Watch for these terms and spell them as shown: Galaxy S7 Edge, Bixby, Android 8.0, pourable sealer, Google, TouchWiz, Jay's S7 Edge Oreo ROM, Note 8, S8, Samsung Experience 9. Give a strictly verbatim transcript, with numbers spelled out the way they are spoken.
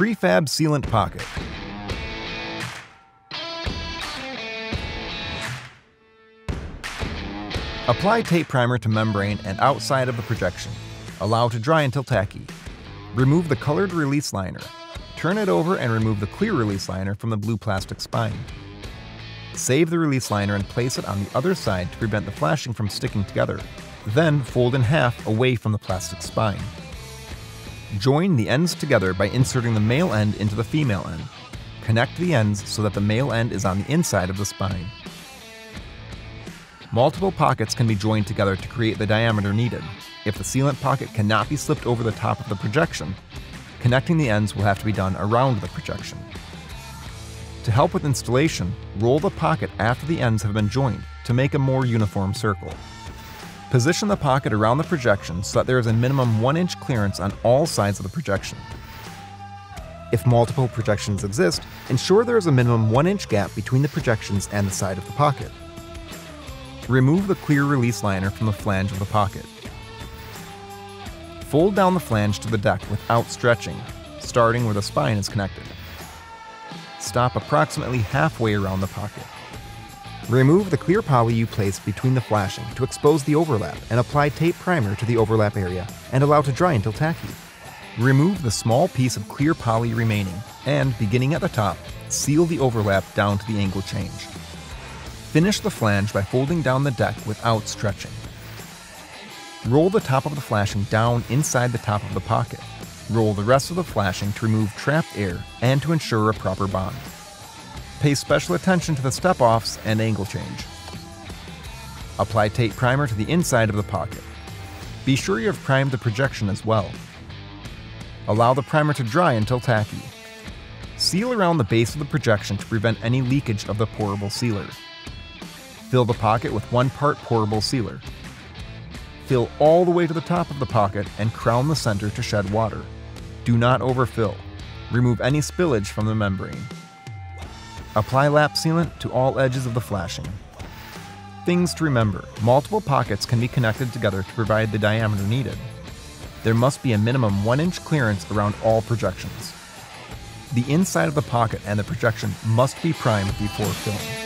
prefab sealant pocket. Apply tape primer to membrane and outside of the projection. Allow to dry until tacky. Remove the colored release liner. Turn it over and remove the clear release liner from the blue plastic spine. Save the release liner and place it on the other side to prevent the flashing from sticking together. Then fold in half away from the plastic spine. Join the ends together by inserting the male end into the female end. Connect the ends so that the male end is on the inside of the spine. Multiple pockets can be joined together to create the diameter needed. If the sealant pocket cannot be slipped over the top of the projection, connecting the ends will have to be done around the projection. To help with installation, roll the pocket after the ends have been joined to make a more uniform circle. Position the pocket around the projection so that there is a minimum one inch clearance on all sides of the projection. If multiple projections exist, ensure there is a minimum one inch gap between the projections and the side of the pocket. Remove the clear release liner from the flange of the pocket. Fold down the flange to the deck without stretching, starting where the spine is connected. Stop approximately halfway around the pocket. Remove the clear poly you placed between the flashing to expose the overlap and apply tape primer to the overlap area and allow to dry until tacky. Remove the small piece of clear poly remaining and, beginning at the top, seal the overlap down to the angle change. Finish the flange by folding down the deck without stretching. Roll the top of the flashing down inside the top of the pocket. Roll the rest of the flashing to remove trapped air and to ensure a proper bond. Pay special attention to the step-offs and angle change. Apply tape primer to the inside of the pocket. Be sure you have primed the projection as well. Allow the primer to dry until tacky. Seal around the base of the projection to prevent any leakage of the pourable sealer. Fill the pocket with one part pourable sealer. Fill all the way to the top of the pocket and crown the center to shed water. Do not overfill. Remove any spillage from the membrane. Apply lap sealant to all edges of the flashing. Things to remember: multiple pockets can be connected together to provide the diameter needed. There must be a minimum one inch clearance around all projections. The inside of the pocket and the projection must be primed before filling.